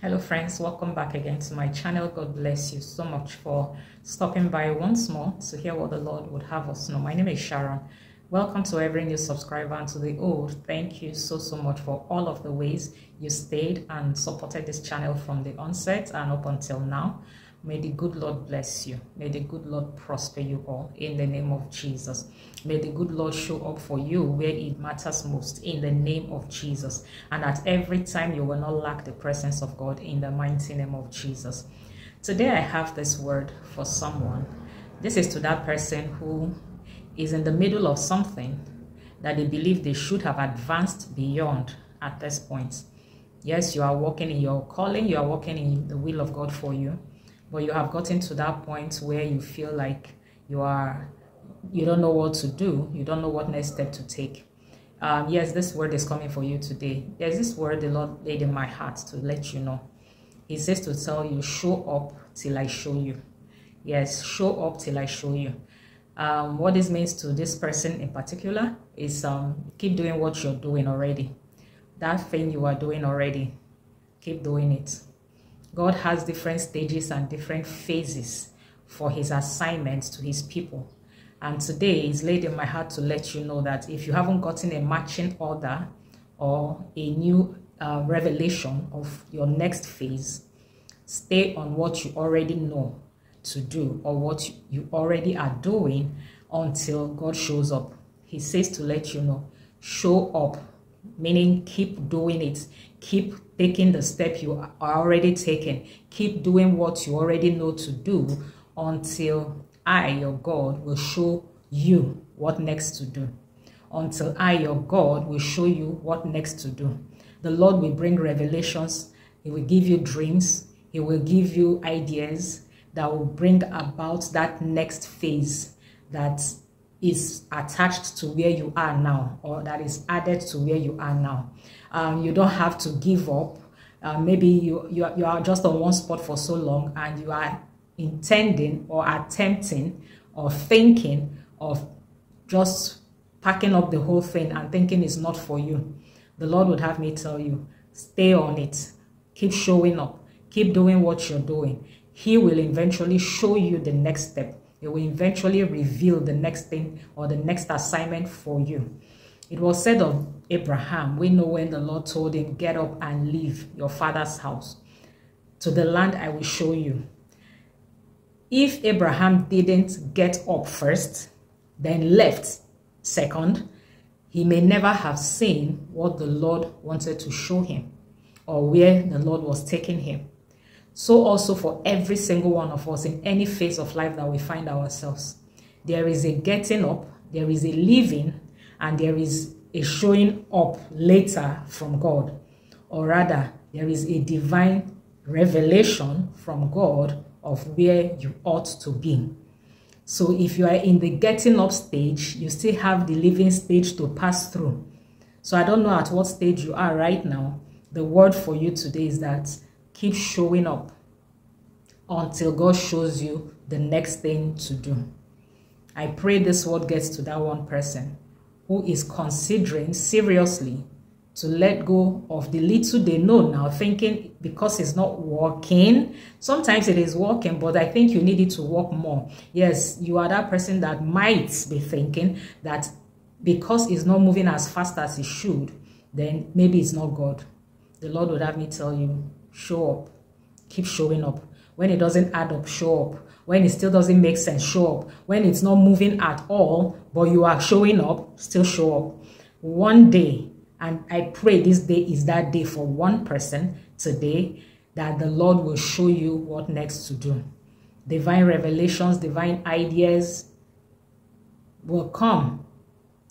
Hello friends, welcome back again to my channel. God bless you so much for stopping by once more to hear what the Lord would have us know. My name is Sharon. Welcome to every new subscriber and to the old. Thank you so much for all of the ways you stayed and supported this channel from the onset and up until now. May the good Lord bless you. May the good Lord prosper you all in the name of Jesus. May the good Lord show up for you where it matters most in the name of Jesus. And at every time you will not lack the presence of God in the mighty name of Jesus. Today I have this word for someone. This is to that person who is in the middle of something that they believe they should have advanced beyond at this point. Yes, you are walking in your calling. You are walking in the will of God for you. But you have gotten to that point where you feel like you don't know what to do. You don't know what next step to take. Yes, this word is coming for you today. There's this word the Lord laid in my heart to let you know. He says to tell you, show up till I show you. Yes, show up till I show you. What this means to this person in particular is keep doing what you're doing already. That thing you are doing already, keep doing it. God has different stages and different phases for his assignments to his people. And today it's laid in my heart to let you know that if you haven't gotten a matching order or a new revelation of your next phase, stay on what you already know to do or what you already are doing until God shows up. He says to let you know, show up, meaning keep doing it. Keep taking the step you are already taking. Keep doing what you already know to do until I, your God, will show you what next to do. Until I, your God, will show you what next to do. The Lord will bring revelations. He will give you dreams. He will give you ideas that will bring about that next phase that is attached to where you are now, or that is added to where you are now. You don't have to give up. Maybe you are just on one spot for so long and you are intending or attempting or thinking of just packing up the whole thing and thinking it's not for you. The Lord would have me tell you, stay on it. Keep showing up. Keep doing what you're doing. He will eventually show you the next step. He will eventually reveal the next thing or the next assignment for you. It was said of Abraham, we know when the Lord told him, get up and leave your father's house to the land I will show you. If Abraham didn't get up first, then left second, he may never have seen what the Lord wanted to show him or where the Lord was taking him. So also for every single one of us in any phase of life that we find ourselves, there is a getting up, there is a leaving, and there is a showing up later from God. Or rather, there is a divine revelation from God of where you ought to be. So if you are in the getting up stage, you still have the leaving stage to pass through. So I don't know at what stage you are right now. The word for you today is that keep showing up until God shows you the next thing to do. I pray this word gets to that one person who is considering seriously to let go of the little they know now, thinking because it's not working. Sometimes it is working, but I think you need it to work more. Yes, you are that person that might be thinking that because it's not moving as fast as it should, then maybe it's not God. The Lord would have me tell you, show up. Keep showing up. When it doesn't add up, show up. When it still doesn't make sense, show up. When it's not moving at all, but you are showing up, still show up. One day, and I pray this day is that day for one person today, that the Lord will show you what next to do. Divine revelations, divine ideas will come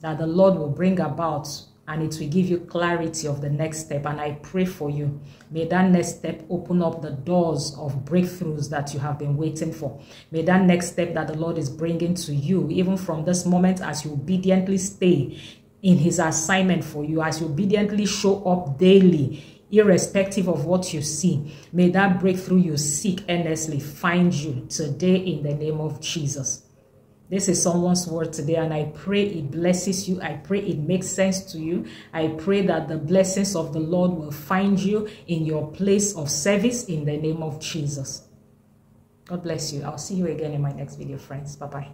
that the Lord will bring about, and it will give you clarity of the next step. And I pray for you. May that next step open up the doors of breakthroughs that you have been waiting for. May that next step that the Lord is bringing to you, even from this moment as you obediently stay in his assignment for you, as you obediently show up daily, irrespective of what you see, may that breakthrough you seek earnestly find you today in the name of Jesus. This is someone's word today, and I pray it blesses you. I pray it makes sense to you. I pray that the blessings of the Lord will find you in your place of service in the name of Jesus. God bless you. I'll see you again in my next video, friends. Bye-bye.